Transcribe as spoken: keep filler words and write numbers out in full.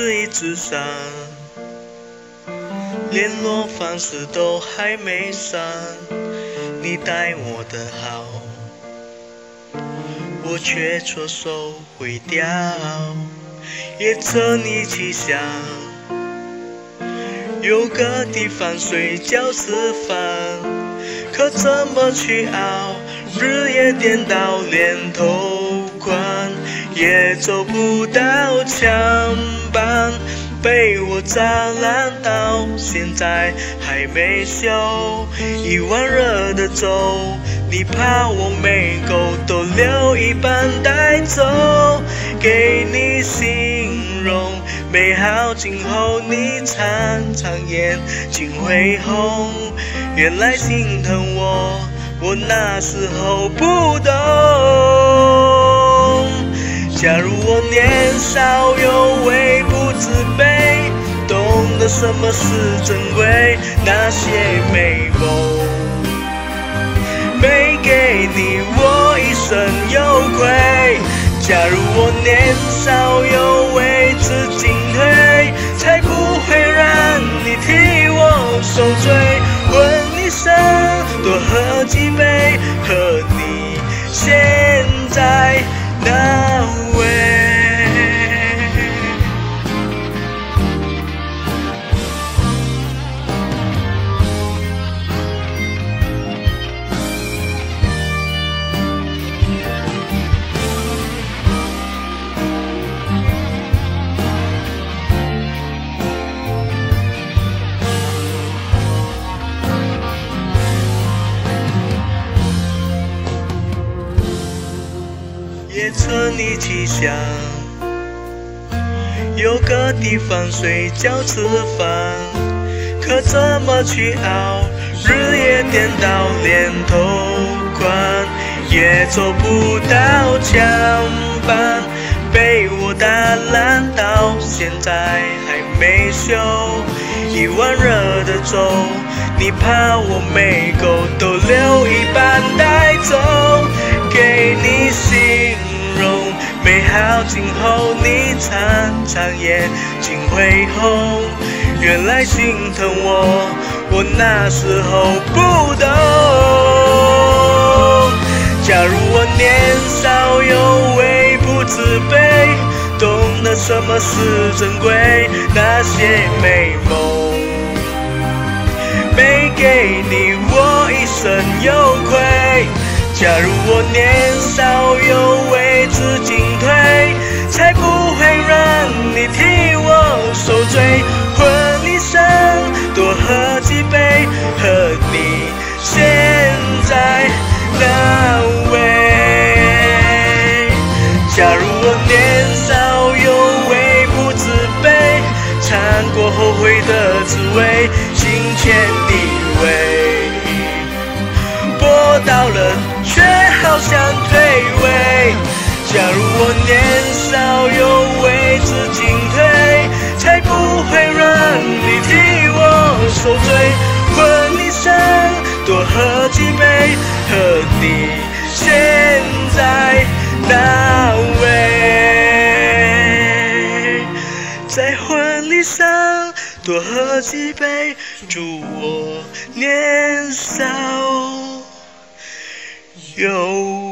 是一直删，联络方式都还没删。你待我的好，我却错手毁掉。也曾一起想，有个地方睡觉吃饭，可怎么去熬？日夜颠倒，连头款也走不到墙板，被我砸烂到现在还没修。一碗热的粥，你怕我没够，都留一半带走，给你形容美好，今后你常常眼睛会红。原来心疼我，我那时候不懂。假如我年少有为不自卑，懂得什么是珍贵，那些美梦没给你，我一生有愧。假如我年少有为知进退，才不会让你替我受罪。问一生多喝几杯，和你现在那位。也曾一起想，有个地方睡觉吃饭，可怎么去熬？日夜颠倒，连头款也走不到墙板，被我打烂到现在还没修。一碗热的粥，你怕我没够，都留一半带走，给你形容美好，今后你常常眼睛会红。原来心疼我，我那时候不懂。假如我年少有为不自卑，懂得什么是珍贵，那些美梦没给你，我一生有愧。假如我年少有为知进退，才不会让你替我受罪。混一生多喝几杯，和你现在那位。假如我年少有为不自卑，尝过后悔的滋味，金钱地位博到了却好像退位。假如我年少有为知进退，才不会让你替我受罪。问一生多喝几杯，和你现在那位。再问一生多喝几杯，祝我年少有